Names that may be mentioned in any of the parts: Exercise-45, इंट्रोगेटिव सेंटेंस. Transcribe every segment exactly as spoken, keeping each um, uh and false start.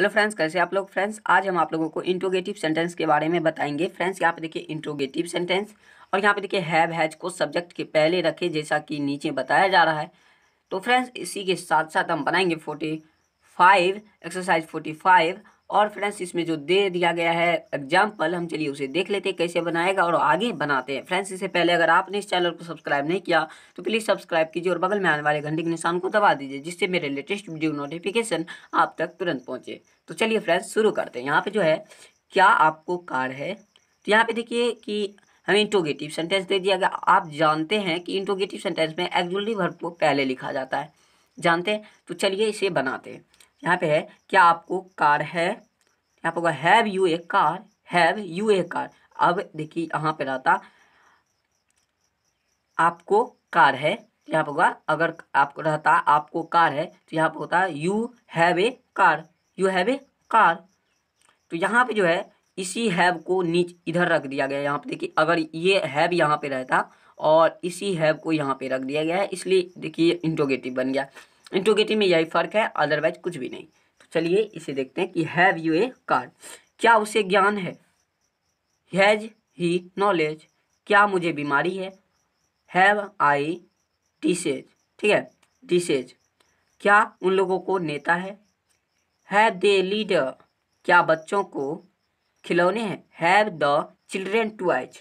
Hello friends, कैसे आप लोग। फ्रेंड्स, आज हम आप लोगों को इंट्रोगेटिव सेंटेंस के बारे में बताएंगे। फ्रेंड्स, यहाँ पे देखिए इंट्रोगेटिव सेंटेंस और यहाँ पे देखिए हैव हैज को सब्जेक्ट के पहले रखें जैसा कि नीचे बताया जा रहा है। तो फ्रेंड्स, इसी के साथ साथ हम बनाएंगे forty five, exercise forty five. और फ्रेंड्स, इसमें जो दे दिया गया है एग्जाम्पल, हम चलिए उसे देख लेते हैं कैसे बनाएगा और आगे बनाते हैं। फ्रेंड्स, इससे पहले अगर आपने इस चैनल को सब्सक्राइब नहीं किया तो प्लीज़ सब्सक्राइब कीजिए और बगल में आने वाले घंटे के निशान को दबा दीजिए जिससे मेरे लेटेस्ट वीडियो नोटिफिकेशन आप तक तुरंत पहुँचे। तो चलिए फ्रेंड्स शुरू करते हैं। यहाँ पर जो है क्या आपको कार है, तो यहाँ पर देखिए कि हमें इंट्रोगेटिव सेंटेंस दे दिया गया। आप जानते हैं कि इंट्रोगेटिव सेंटेंस में एक्सुलेटिव वर्ब को पहले लिखा जाता है, जानते हैं। तो चलिए इसे बनाते हैं। यहाँ पे है क्या आपको कार है, यहाँ पे होगा have you a car, have you a car. अब देखिए यहाँ पे रहता आपको कार है, यहाँ पे होगा अगर आपको रहता आपको कार है तो यहाँ पे होता you have a car, you have a car. तो यहाँ पे जो है इसी हैव को नीचे इधर रख दिया गया है। यहाँ पे देखिए अगर ये हैव यहाँ पे रहता और इसी हैव को यहाँ पे रख दिया गया है, इसलिए देखिए इंट्रोगेटिव बन गया। इंट्रोगेटिव में यही फ़र्क है, अदरवाइज कुछ भी नहीं। तो चलिए इसे देखते हैं कि हैव यू ए कार, क्या उसे ज्ञान है, हैज ही नॉलेज। क्या मुझे बीमारी है, हैव आई डिसेज, ठीक है डिसेज। क्या उन लोगों को नेता है, हैव दे लीडर। क्या बच्चों को खिलौने हैं, हैव द चिल्ड्रेन टॉयज।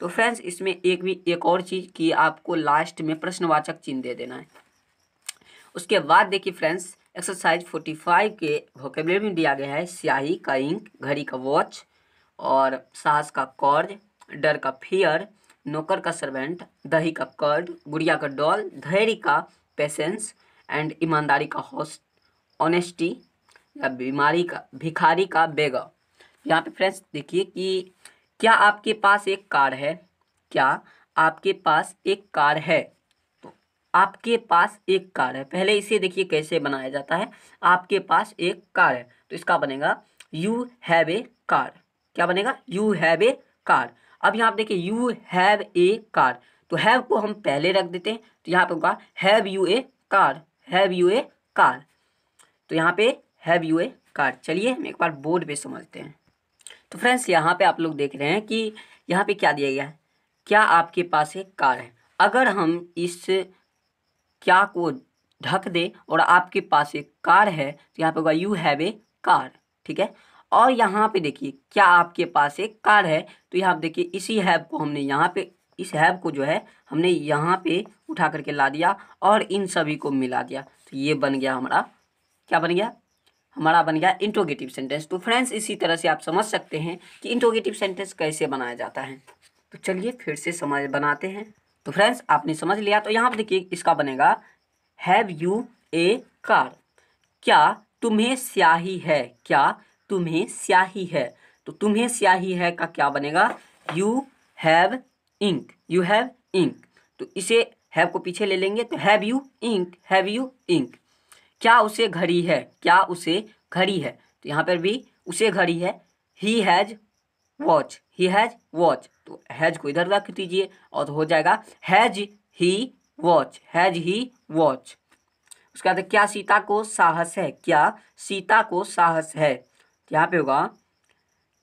तो फ्रेंड्स, इसमें एक भी एक और चीज़ कि आपको लास्ट में प्रश्नवाचक चिन्ह दे देना है। उसके बाद देखिए फ्रेंड्स, एक्सरसाइज फोर्टी फाइव के वोकेबुलरी में दिया गया है स्याही का इंक, घड़ी का वॉच, और साहस का कॉर्ज, डर का फियर, नौकर का सर्वेंट, दही का कर्ड, गुड़िया का डॉल, धैर्य का पेशेंस, एंड ईमानदारी का होस्ट ऑनेस्टी, या बीमारी का भिखारी का बेगर। यहाँ पे फ्रेंड्स देखिए कि क्या आपके पास एक कार है, क्या आपके पास एक कार है, आपके पास एक कार है। पहले इसे देखिए कैसे बनाया जाता है। आपके पास एक कार है तो इसका बनेगा यू हैव ए कार, क्या बनेगा यू हैव ए कार। अब यहाँ पे देखिए यू हैव ए कार, तो हैव को हम पहले रख देते हैं तो यहाँ पे होगा have you a car, have you a car. तो यहाँ पे हैव यू ए कार। चलिए हम एक बार बोर्ड पे समझते हैं। तो फ्रेंड्स, यहाँ पे आप लोग देख रहे हैं कि यहाँ पे क्या दिया गया है, क्या आपके पास एक कार है। अगर हम इस क्या को ढक दे और आपके पास एक कार है तो यहाँ पे होगा यू हैव ए कार, ठीक है। और यहाँ पे देखिए क्या आपके पास एक कार है, तो यहाँ पे देखिए इसी हैव को हमने यहाँ पे इस हैव को जो है हमने यहाँ पे उठा करके ला दिया और इन सभी को मिला दिया। तो ये बन गया हमारा, क्या बन गया हमारा, बन गया इंट्रोगेटिव सेंटेंस। तो फ्रेंड्स, इसी तरह से आप समझ सकते हैं कि इंट्रोगेटिव सेंटेंस कैसे बनाया जाता है। तो चलिए फिर से समझ बनाते हैं। तो फ्रेंड्स, आपने समझ लिया। तो यहाँ पर देखिए इसका बनेगा हैव यू ए कार, क्या तुम्हें स्याही है, क्या तुम्हें स्याही है। तो तुम्हें स्याही है का क्या बनेगा you have ink, you have ink. तो इसे हैव को पीछे ले लेंगे तो have you ink, have you ink. क्या उसे घड़ी है, क्या उसे घड़ी है, तो यहाँ पर भी उसे घड़ी है। He has watch, he has watch. तो हैज को इधर रख दीजिए और हो जाएगा has he watch, has he watch. उसके बाद क्या सीता को साहस है, क्या सीता को साहस है, यहाँ पे होगा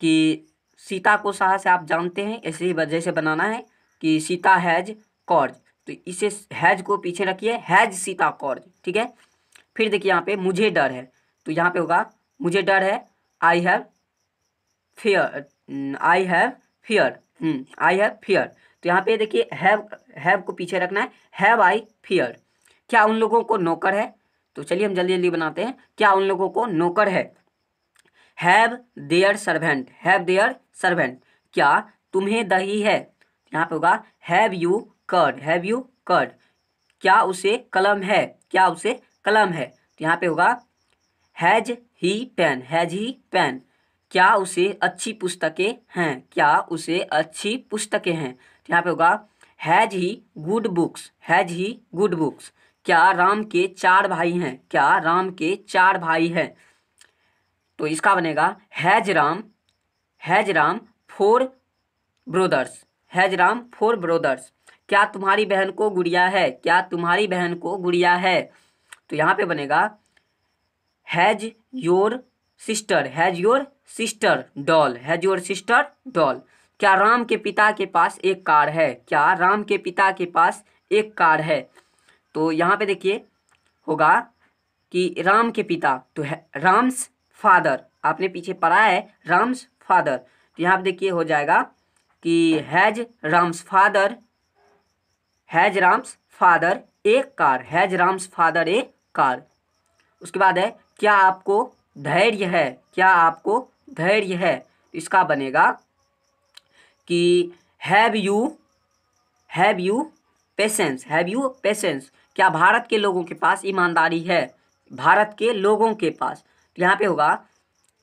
कि सीता को साहस है। आप जानते हैं ऐसी वजह से बनाना है कि सीता हैज कॉर्ज, तो इसे हैज को पीछे रखिए, हैज सीता कॉर्ज, ठीक है। फिर देखिए यहाँ पे मुझे डर है, तो यहाँ पे होगा मुझे डर है I have fear, I have fear, I have fear. तो यहाँ पे देखिए हैव हैव को पीछे रखना है, हैव आई फियर। क्या उन लोगों को नौकर है, तो चलिए हम जल्दी जल्दी बनाते हैं। क्या उन लोगों को नौकर है, have their servant, have their servant. क्या तुम्हें दही है, यहाँ पे होगा have you curd, have you curd. क्या उसे कलम है, क्या उसे कलम है, तो यहाँ पे होगा has he pen, has he pen. क्या उसे अच्छी पुस्तकें हैं, क्या उसे अच्छी पुस्तकें हैं, तो यहाँ पे होगा has he good books, has he good books. क्या राम के चार भाई हैं, क्या राम के चार भाई हैं, तो इसका बनेगा has Ram, has Ram four brothers, has Ram four brothers. क्या तुम्हारी बहन को गुड़िया है, क्या तुम्हारी बहन को गुड़िया है, तो यहाँ पे बनेगा has your sister, has your sister doll, has your sister doll. क्या राम के पिता के पास एक कार है, क्या राम के पिता के पास एक कार है। तो यहाँ पे देखिए होगा कि राम के पिता तो है राम्स फादर, आपने पीछे पढ़ा है राम्स फादर। तो यहाँ पे देखिए हो जाएगा कि has Ram's father, has Ram's father एक कार, हैज राम्स फादर एक कार। उसके बाद है क्या आपको धैर्य है, क्या आपको धैर्य है। इसका बनेगा कि have you, have you patience, have you patience. क्या भारत के लोगों के पास ईमानदारी है, भारत के लोगों के पास। यहाँ पे होगा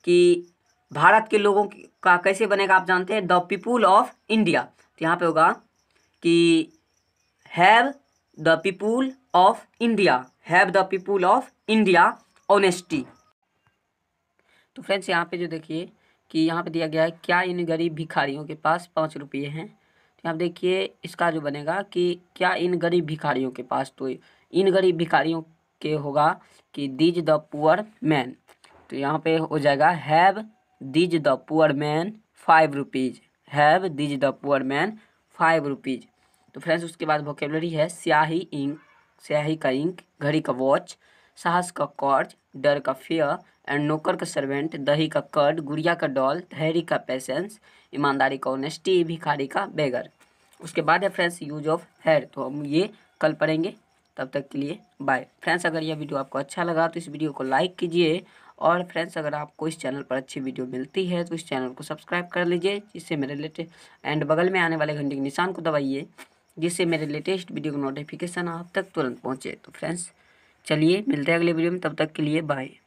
कि भारत के लोगों का कैसे बनेगा आप जानते हैं, द पीपुल ऑफ इंडिया। तो यहाँ पे होगा कि have the people of India, have the people of India honesty. तो फ्रेंड्स यहाँ पे जो देखिए कि यहाँ पे दिया गया है क्या इन गरीब भिखारियों के पास पाँच रुपये हैं। तो यहाँ देखिए इसका जो बनेगा कि क्या इन गरीब भिखारियों के पास, तो इन गरीब भिखारियों के होगा कि दीज द पुअर मैन। तो यहाँ पे हो जाएगा have these the poor man five rupees, have these the poor man five rupees. तो फ्रेंड्स उसके बाद वोकेबलरी है स्याही इंक, स्याही का इंक, घड़ी का वॉच, साहस का कॉर्ज, डर का फियर एंड, नौकर का सर्वेंट, दही का कर्ड, गुड़िया का डॉल, धैर्य का पेशेंस, ईमानदारी का ऑनेस्टी, भिखारी का बेगर। उसके बाद है फ्रेंड्स यूज ऑफ हेयर, तो हम ये कल पढ़ेंगे। तब तक के लिए बाय। फ्रेंड्स अगर यह वीडियो आपको अच्छा लगा तो इस वीडियो को लाइक कीजिए, और फ्रेंड्स अगर आपको इस चैनल पर अच्छी वीडियो मिलती है तो इस चैनल को सब्सक्राइब कर लीजिए, जिससे मेरे लेटेस्ट एंड बगल में आने वाले घंटे के निशान को दबाइए, जिससे मेरे लेटेस्ट वीडियो का नोटिफिकेशन आप तक तुरंत पहुँचे। तो फ्रेंड्स चलिए मिलते हैं अगले वीडियो में, तब तक के लिए बाय।